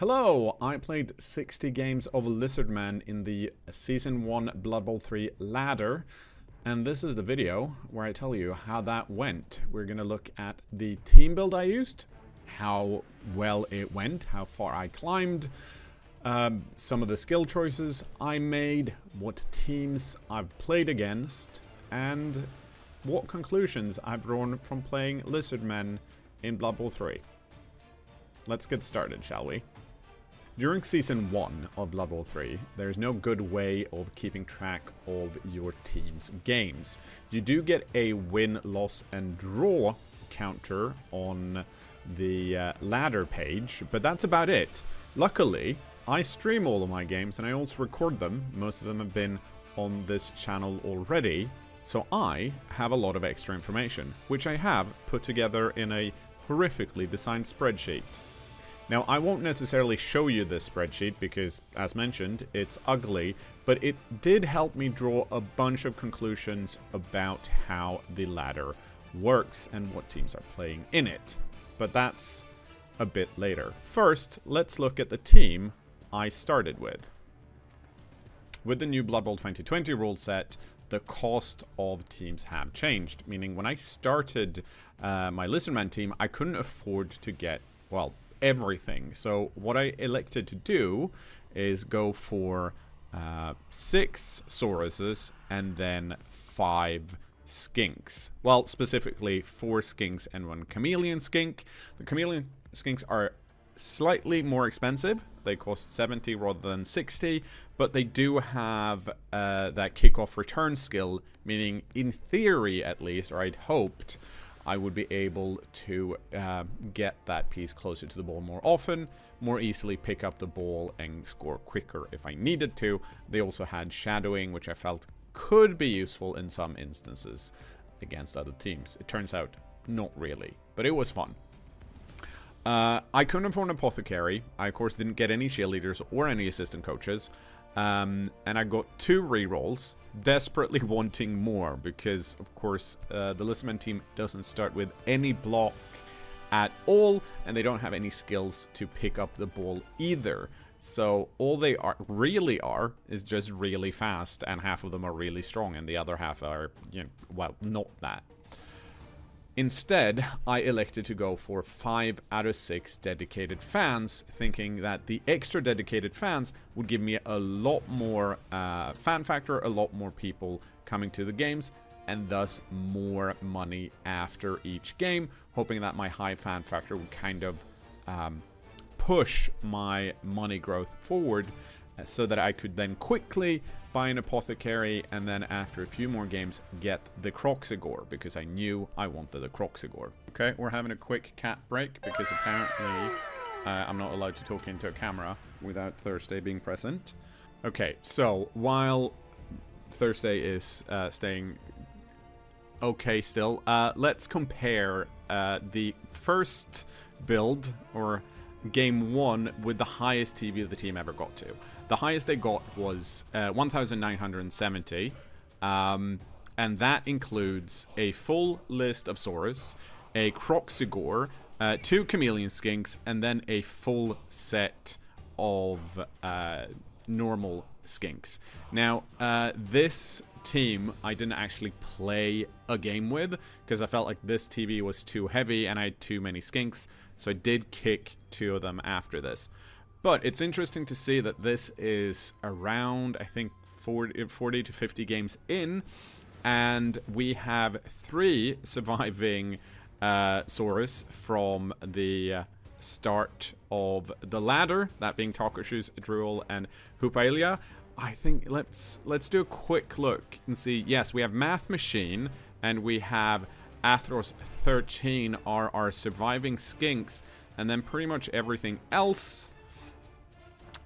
Hello! I played 60 games of Lizardmen in the Season 1 Blood Bowl 3 ladder, and this is the video where I tell you how that went. We're gonna look at the team build I used, how well it went, how far I climbed, some of the skill choices I made, what teams I've played against, and what conclusions I've drawn from playing Lizardmen in Blood Bowl 3. Let's get started, shall we? During Season 1 of Blood Bowl 3, there's no good way of keeping track of your team's games. You do get a win, loss, and draw counter on the ladder page, but that's about it. Luckily, I stream all of my games and I also record them. Most of them have been on this channel already, so I have a lot of extra information, which I have put together in a horrifically designed spreadsheet. Now, I won't necessarily show you this spreadsheet because, as mentioned, it's ugly, but it did help me draw a bunch of conclusions about how the ladder works and what teams are playing in it. But that's a bit later. First, let's look at the team I started with. With the new Blood Bowl 2020 rule set, the cost of teams have changed, meaning when I started my Lizardman team, I couldn't afford to get, well, everything. So what I elected to do is go for 6 Sauruses and then 5 skinks. Well, specifically 4 skinks and 1 chameleon skink. The chameleon skinks are slightly more expensive. They cost 70 rather than 60, but they do have that kickoff return skill, meaning in theory at least, or I'd hoped, I would be able to get that piece closer to the ball more often, more easily pick up the ball and score quicker if I needed to. They also had shadowing, which I felt could be useful in some instances against other teams. It turns out, not really, but it was fun. I couldn't afford an apothecary. I, of course, didn't get any cheerleaders or any assistant coaches. And I got 2 rerolls, desperately wanting more because, of course, the Lizardman team doesn't start with any block at all, and they don't have any skills to pick up the ball either. So all they are is just really fast, and half of them are really strong, and the other half are, you know, well, not that. Instead, I elected to go for 5 out of 6 dedicated fans, thinking that the extra dedicated fans would give me a lot more fan factor, a lot more people coming to the games, and thus more money after each game, hoping that my high fan factor would kind of push my money growth forward so that I could then quickly buy an apothecary and then after a few more games get the Croxigor, because I knew I wanted the Croxigor. Okay, we're having a quick cat break because apparently I'm not allowed to talk into a camera without Thursday being present. Okay, so while Thursday is staying okay still, let's compare the first build, or Game 1, with the highest TV the team ever got to. The highest they got was 1970, and that includes a full list of Saurus, a Croxigor, 2 chameleon skinks, and then a full set of normal skinks. Now, this team I didn't actually play a game with because I felt like this TV was too heavy and I had too many skinks, so I did kick 2 of them after this. But it's interesting to see that this is around, I think, 40 to 50 games in, and we have 3 surviving Saurus from the start of the ladder, that being Takushus, Druel, and Hoopalia. I think let's do a quick look and see. Yes, we have Math Machine and we have Atheros 13 are our surviving skinks, and then pretty much everything else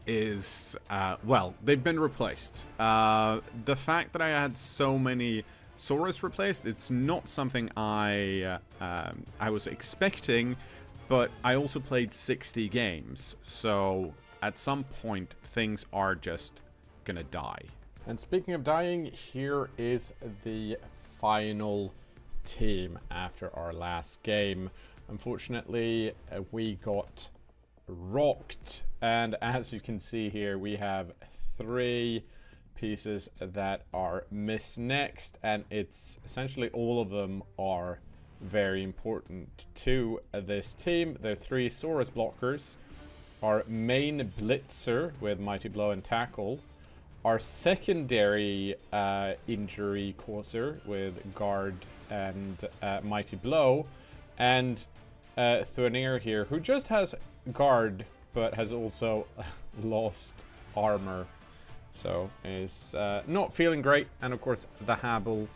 is well, they've been replaced. The fact that I had so many Saurus replaced, it's not something I was expecting, but I also played 60 games, so at some point things are just gonna die. And speaking of dying, here is the final team after our last game. Unfortunately, we got rocked And as you can see here, we have 3 pieces that are misnexed, and it's essentially all of them are very important to this team. Their 3 Saurus blockers, our main blitzer with Mighty Blow and Tackle, our secondary injury causer with Guard and Mighty Blow, and Thunir here, who just has Guard but has also lost armor, so is not feeling great. And of course the Habel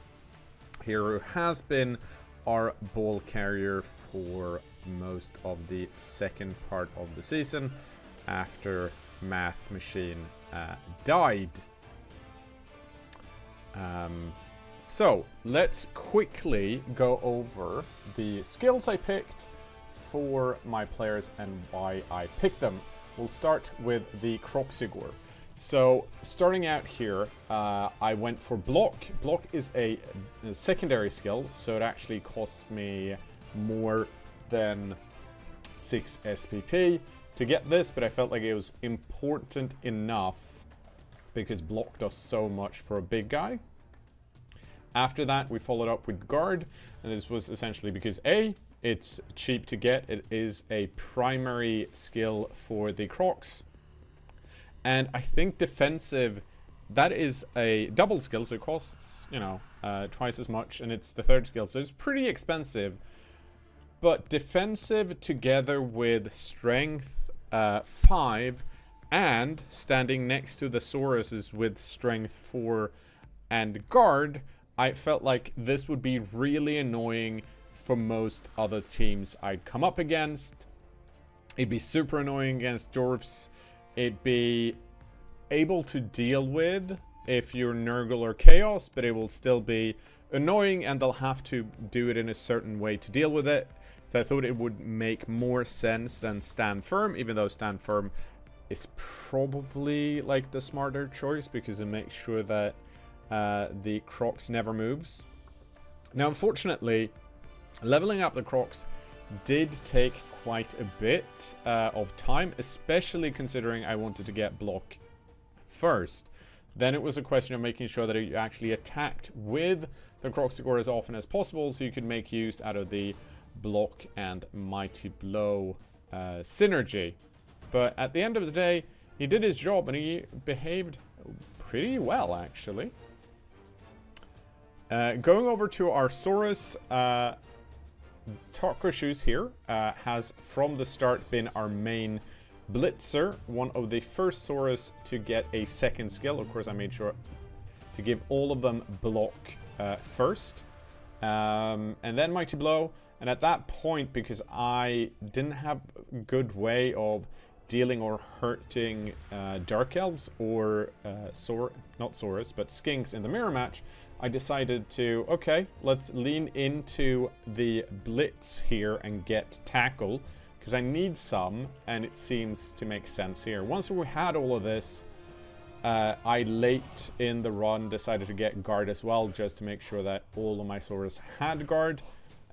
here, who has been our ball carrier for most of the second part of the season after Math Machine died. So let's quickly go over the skills I picked for my players and why I picked them. We'll start with the Croxigor. So starting out here, I went for block. Block is a secondary skill, so it actually costs me more than 6 SPP to get this, but I felt like it was important enough because block does so much for a big guy. After that, we followed up with Guard, and this was essentially because A, it's cheap to get. It is a primary skill for the Crocs. And I think defensive, that is a double skill, so it costs, you know, twice as much, and it's the third skill, so it's pretty expensive. But defensive together with strength 5 and standing next to the Sauruses with strength 4 and Guard, I felt like this would be really annoying for most other teams I'd come up against. It'd be super annoying against dwarfs. It'd be able to deal with if you're Nurgle or Chaos, but it will still be annoying, and they'll have to do it in a certain way to deal with it. So I thought it would make more sense than Stand Firm, even though Stand Firm is probably like the smarter choice because it makes sure that the Crocs never moves. Now, unfortunately, leveling up the Crocs did take quite a bit of time, especially considering I wanted to get block first. Then it was a question of making sure that you actually attacked with the Croxigor as often as possible, so you could make use out of the block and Mighty Blow synergy. But at the end of the day, he did his job and he behaved pretty well, actually. Going over to our Saurus, Takushus here has from the start been our main blitzer, one of the first Saurus to get a second skill. Of course, I made sure to give all of them block first, and then Mighty Blow. And at that point, because I didn't have a good way of dealing or hurting Dark Elves or not Saurus, but Skinks in the mirror match, I decided to, okay, let's lean into the blitz here and get Tackle, because I need some, and it seems to make sense here. Once we had all of this, I late in the run decided to get Guard as well, just to make sure that all of my Saurus had Guard,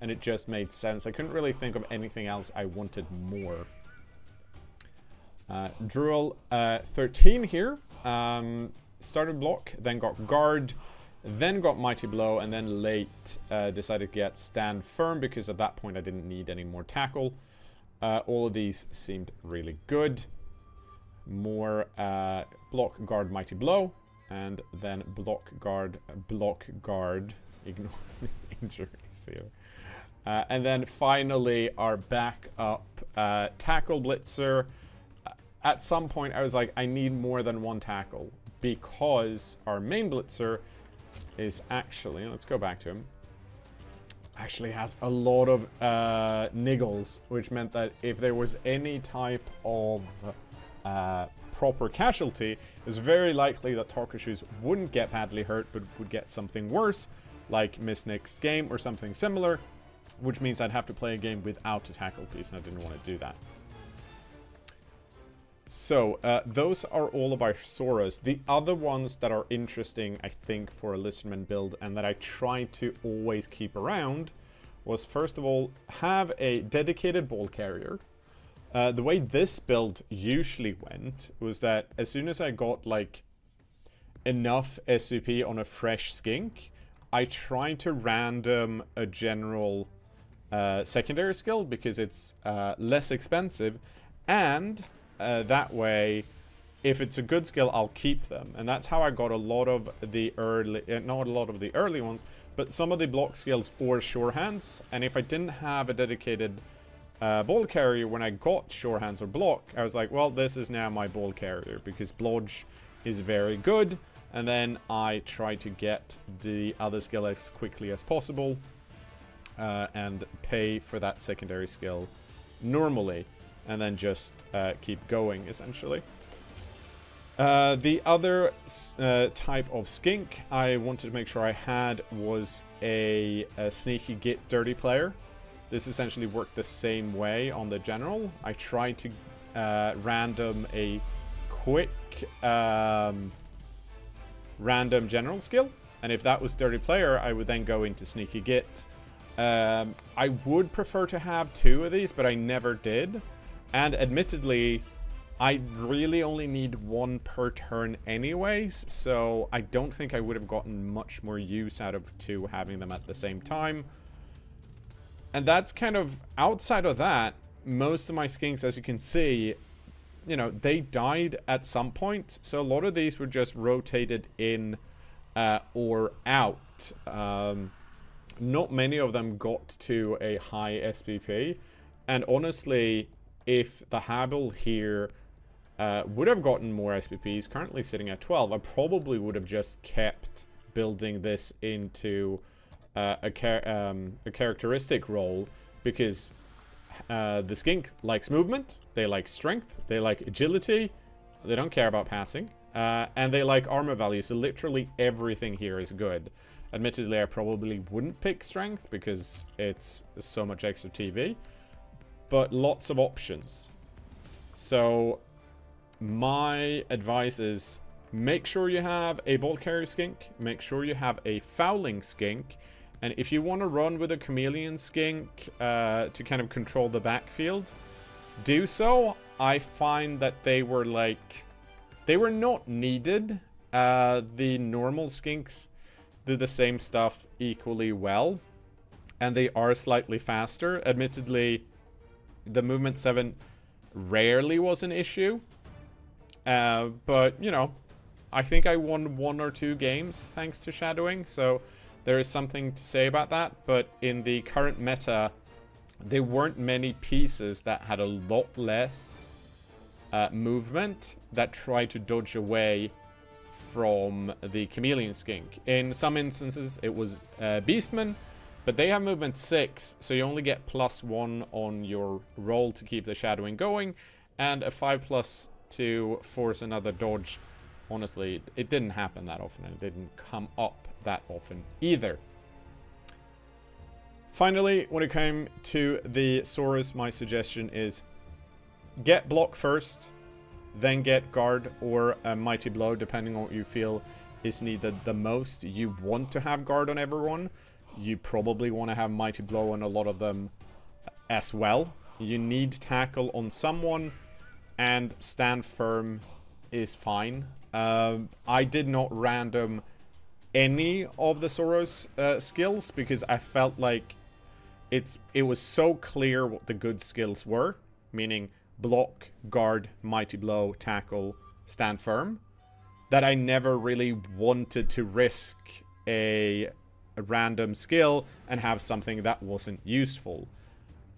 and it just made sense. I couldn't really think of anything else I wanted more. Druel 13 here, started block, then got Guard, then got Mighty Blow, and then late decided to get Stand Firm, because at that point I didn't need any more Tackle. All of these seemed really good. More block, Guard, Mighty Blow, and then block, Guard, ignore the injuries here. And then finally our backup Tackle blitzer. At some point I was like, I need more than one Tackle, because our main blitzer is actually, let's go back to him, actually has a lot of niggles, which meant that if there was any type of proper casualty, it's very likely that Torkashoes wouldn't get badly hurt, but would get something worse, like miss next game or something similar, which means I'd have to play a game without a Tackle piece, and I didn't want to do that. So, those are all of our Saurus. The other ones that are interesting, I think, for a Lizardman build, and that I try to always keep around, was, first of all, have a dedicated ball carrier. The way this build usually went was that as soon as I got, like, enough SVP on a fresh skink, I tried to random a general secondary skill because it's less expensive, and that way, if it's a good skill, I'll keep them. And that's how I got a lot of the early, not a lot of the early ones, but some of the block skills or sure hands. And if I didn't have a dedicated ball carrier when I got sure hands or block, I was like, well, this is now my ball carrier because blodge is very good. And then I try to get the other skill as quickly as possible and pay for that secondary skill normally, and then just keep going, essentially. The other type of skink I wanted to make sure I had was a sneaky get dirty player. This essentially worked the same way on the general. I tried to random a quick random general skill, and if that was dirty player, I would then go into sneaky get. I would prefer to have two of these, but I never did, and admittedly, I really only need one per turn anyways, so I don't think I would have gotten much more use out of two having them at the same time. And that's kind of, outside of that, most of my skinks, as you can see, you know, they died at some point. So a lot of these were just rotated in or out. Not many of them got to a high SPP. And honestly, if the Habel here would have gotten more SPPs, currently sitting at 12, I probably would have just kept building this into a characteristic role, because the skink likes movement, they like strength, they like agility, they don't care about passing, and they like armor value, so literally everything here is good. Admittedly, I probably wouldn't pick strength because it's so much extra TV, but lots of options. So my advice is, make sure you have a ball carrier skink, make sure you have a fouling skink, and if you want to run with a chameleon skink to kind of control the backfield, do so. I find that they were like, they were not needed. The normal skinks do the same stuff equally well, and they are slightly faster. Admittedly, the movement 7 rarely was an issue, but, you know, I think I won one or two games thanks to shadowing, so there is something to say about that. But in the current meta, there weren't many pieces that had a lot less movement that tried to dodge away from the chameleon skink. In some instances, it was Beastmen, but they have movement 6, so you only get +1 on your roll to keep the shadowing going, and a 5+ to force another dodge. Honestly, it didn't happen that often, and it didn't come up that often either. Finally, when it came to the Saurus, my suggestion is get block first, then get guard or a mighty blow, depending on what you feel is needed the most. You want to have guard on everyone. You probably want to have mighty blow on a lot of them as well. You need tackle on someone, and stand firm is fine. I did not random any of the Saurus skills because I felt like it was so clear what the good skills were, meaning block, guard, mighty blow, tackle, stand firm, that I never really wanted to risk a random skill and have something that wasn't useful,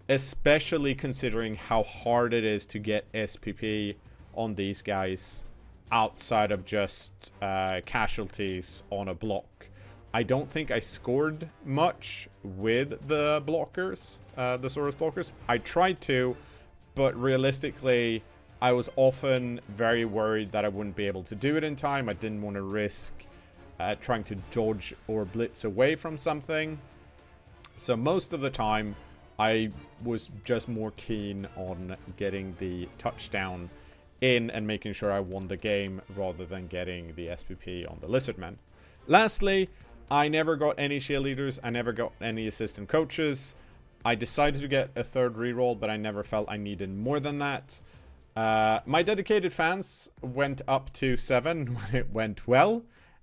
especially considering how hard it is to get SPP on these guys outside of just casualties on a block. I don't think I scored much with the blockers, the Saurus blockers. I tried to, but realistically, I was often very worried that I wouldn't be able to do it in time. I didn't want to risk trying to dodge or blitz away from something. So most of the time, I was just more keen on getting the touchdown in and making sure I won the game rather than getting the SPP on the Lizardmen. Lastly, I never got any cheerleaders. I never got any assistant coaches. I decided to get a third reroll, but I never felt I needed more than that. My dedicated fans went up to 7 when it went well,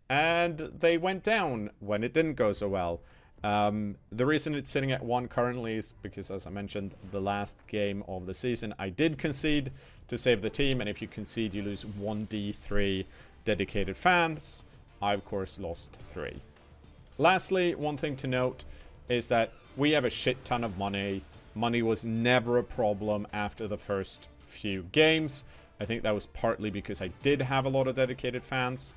and they went down when it didn't go so well. The reason it's sitting at 1 currently is because, as I mentioned, the last game of the season, I did concede to save the team, and if you concede, you lose 1d3 dedicated fans. I, of course, lost 3. Lastly, one thing to note is that we have a shit ton of money. Money was never a problem after the first few games. I think that was partly because I did have a lot of dedicated fans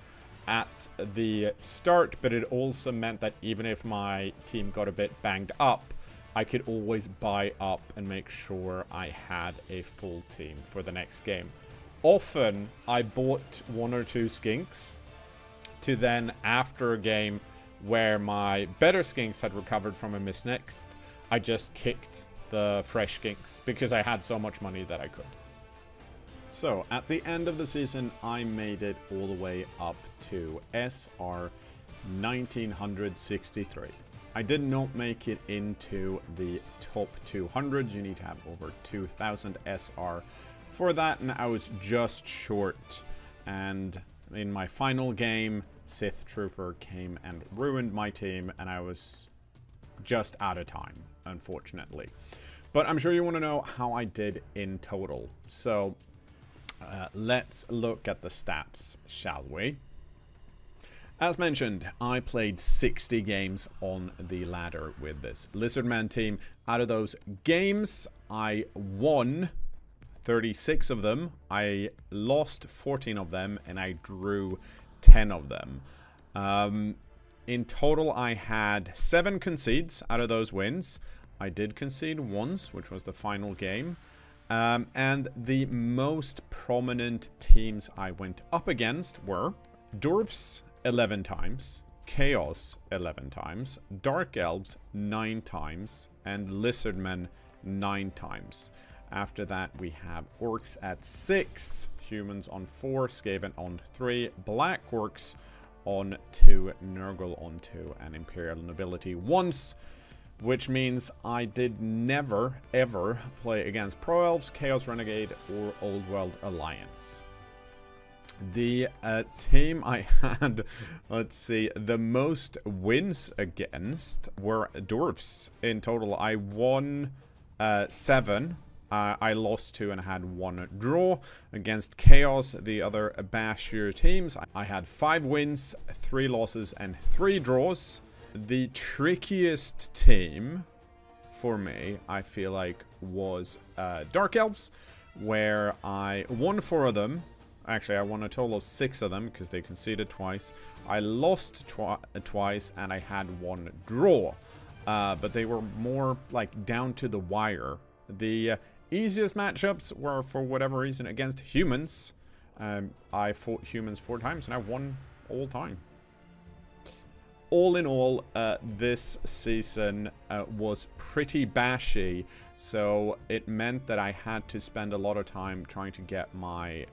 at the start, but it also meant that even if my team got a bit banged up, I could always buy up and make sure I had a full team for the next game. Often, I bought 1 or 2 skinks to then, after a game where my better skinks had recovered from a miss next, I just kicked the fresh skinks because I had so much money that I could. So, at the end of the season, I made it all the way up to SR 1963. I did not make it into the top 200. You need to have over 2,000 SR for that, and I was just short. And in my final game, Sith Trooper came and ruined my team, and I was just out of time, unfortunately. But I'm sure you want to know how I did in total. So, let's look at the stats, shall we? As mentioned, I played 60 games on the ladder with this Lizardman team. Out of those games, I won 36 of them, I lost 14 of them, and I drew 10 of them. In total, I had 7 concedes out of those wins. I did concede once, which was the final game. And the most prominent teams I went up against were Dwarfs 11 times, Chaos 11 times, Dark Elves 9 times, and Lizardmen 9 times. After that, we have Orcs at 6, Humans on 4, Skaven on 3, Black Orcs on 2, Nurgle on 2, and Imperial Nobility once. Which means I did never, ever play against Pro Elves, Chaos Renegade, or Old World Alliance. The team I had, let's see, the most wins against were Dwarfs. In total, I won 7. I lost 2 and had 1 draw. Against Chaos, the other Bashir teams, I had 5 wins, 3 losses, and 3 draws. The trickiest team for me, I feel like, was Dark Elves, where I won 4 of them. Actually, I won a total of 6 of them because they conceded twice. I lost twice, and I had 1 draw. But they were more like down to the wire. The easiest matchups were, for whatever reason, against Humans. I fought Humans 4 times, and I won all time. All in all, this season was pretty bashy, so it meant that I had to spend a lot of time trying to get my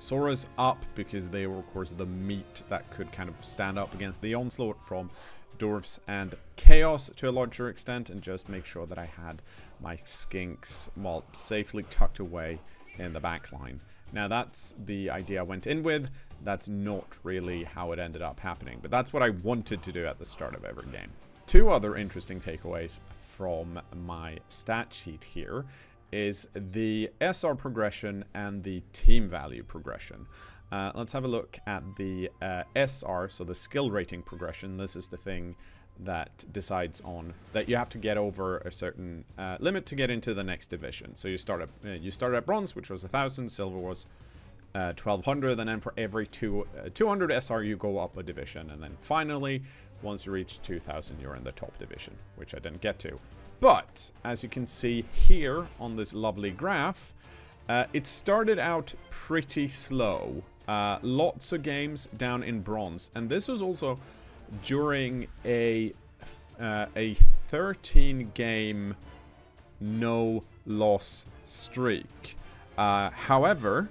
Soras up, because they were, of course, the meat that could kind of stand up against the onslaught from Dwarfs and Chaos to a larger extent, and just make sure that I had my skinks, well, safely tucked away in the back line. Now, that's the idea I went in with. That's not really how it ended up happening, but that's what I wanted to do at the start of every game. 2 other interesting takeaways from my stat sheet here is the SR progression and the team value progression. Let's have a look at the SR, so the skill rating progression. This is the thing that decides on that you have to get over a certain limit to get into the next division. So you start at bronze, which was 1,000, silver was 1,200, and then for every 200 SR you go up a division, and then finally once you reach 2,000 you're in the top division, which I didn't get to. But as you can see here on this lovely graph, it started out pretty slow. Lots of games down in bronze, and this was also during a 13-game no-loss streak. However,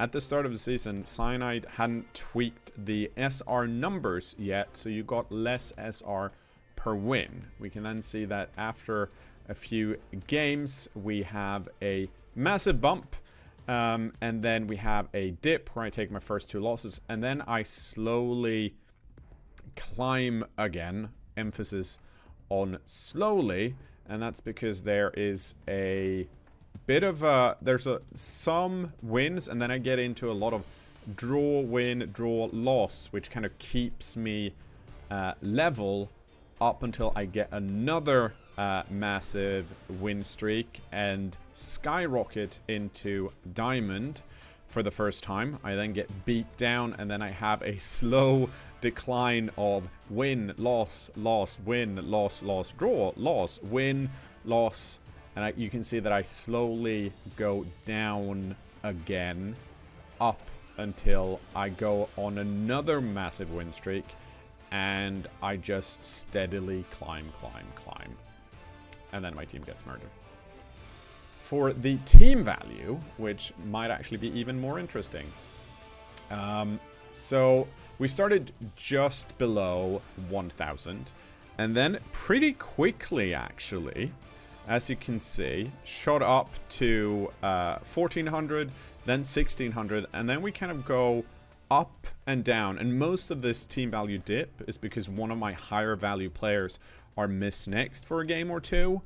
at the start of the season, Cyanide hadn't tweaked the SR numbers yet, so you got less SR per win. We can then see that after a few games, we have a massive bump. And then we have a dip where I take my first two losses. And then I slowly climb again. Emphasis on slowly. And that's because there is a bit of a... There's some wins. And then I get into a lot of draw, win, draw, loss. Which kind of keeps me level up until I get another... massive win streak and skyrocket into diamond for the first time. I then get beat down and then I have a slow decline of win, loss, draw, loss, win, loss. And you can see that I slowly go down again up until I go on another massive win streak and I just steadily climb. And then my team gets murdered. For the team value, which might actually be even more interesting. So we started just below 1,000. And then pretty quickly, actually, as you can see, shot up to 1,400, then 1,600. And then we kind of go up and down. And most of this team value dip is because one of my higher value players are misnexed for a game or two.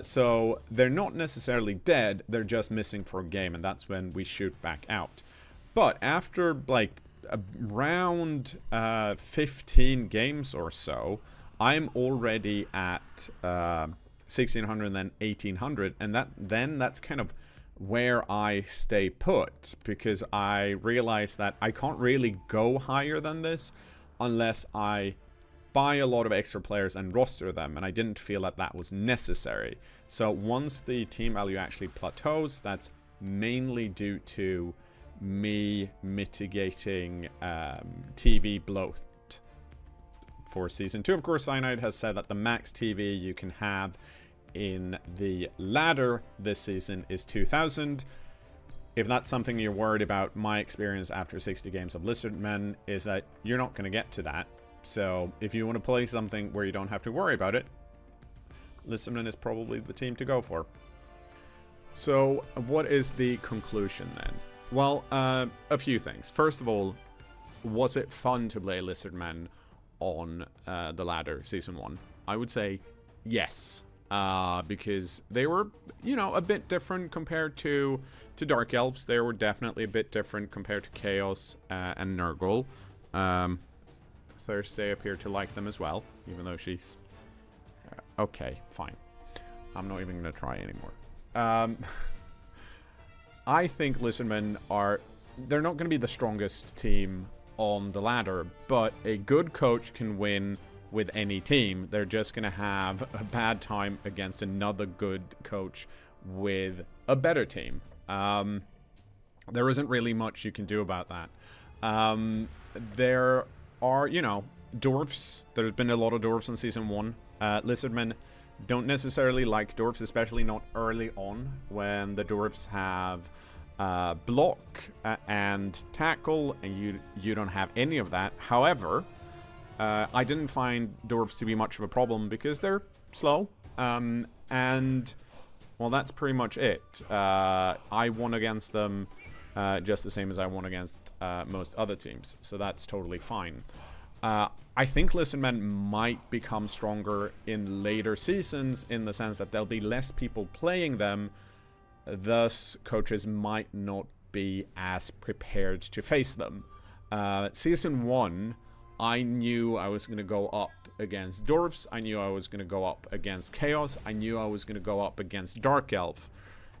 So they're not necessarily dead, they're just missing for a game, and that's when we shoot back out. But after like around 15 games or so, I'm already at 1,600 and then 1,800, and that's kind of where I stay put, because I realize that I can't really go higher than this unless I buy a lot of extra players and roster them, and I didn't feel that that was necessary. So once the team value actually plateaus, that's mainly due to me mitigating TV bloat for Season 2. Of course, Cyanide has said that the max TV you can have in the ladder this season is 2,000. If that's something you're worried about, my experience after 60 games of Lizardmen is that you're not going to get to that. So if you want to play something where you don't have to worry about it, Lizardmen is probably the team to go for. So what is the conclusion then? Well, a few things. First of all, was it fun to play Lizardmen on the ladder Season 1? I would say yes, because they were, you know, a bit different compared to Dark Elves. They were definitely a bit different compared to Chaos and Nurgle. Thursday appeared to like them as well, even though she's... okay, fine. I'm not even going to try anymore. I think Lizardmen are... They're not going to be the strongest team on the ladder, but a good coach can win with any team. They're just going to have a bad time against another good coach with a better team. There isn't really much you can do about that. There are, you know, dwarfs. There's been a lot of dwarfs in Season 1. Lizardmen don't necessarily like dwarfs, especially not early on, when the dwarfs have block and tackle, and you don't have any of that. However, I didn't find dwarfs to be much of a problem because they're slow, and well, that's pretty much it. I won against them just the same as I won against most other teams. So that's totally fine. I think Lizardmen might become stronger in later seasons, in the sense that there'll be less people playing them. Thus, coaches might not be as prepared to face them. Season 1, I knew I was going to go up against Dwarves. I knew I was going to go up against Chaos. I knew I was going to go up against Dark Elf.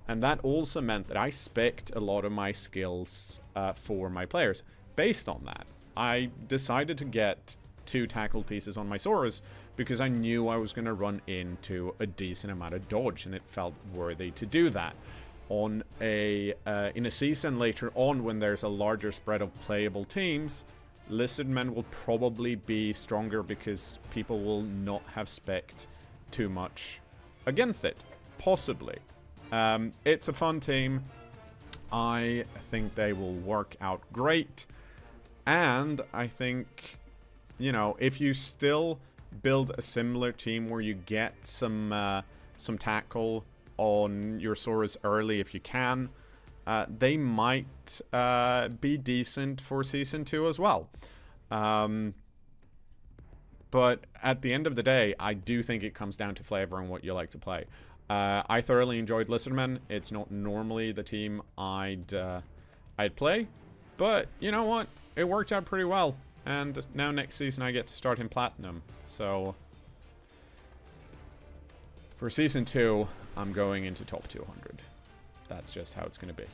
And that also meant that I spec'd a lot of my skills for my players. Based on that, I decided to get 2 tackle pieces on my Saurus because I knew I was going to run into a decent amount of dodge, and it felt worthy to do that. On a in a season later on, when there's a larger spread of playable teams, Lizardmen will probably be stronger because people will not have spec'd too much against it, possibly. It's a fun team. I think they will work out great. And I think, you know, if you still build a similar team where you get some tackle on your Soras early if you can. They might be decent for Season 2 as well. But at the end of the day, I do think it comes down to flavor and what you like to play. I thoroughly enjoyed Lizardmen. It's not normally the team I'd play, but you know what? It worked out pretty well, and now next season I get to start in Platinum. So for Season 2, I'm going into top 200. That's just how it's going to be.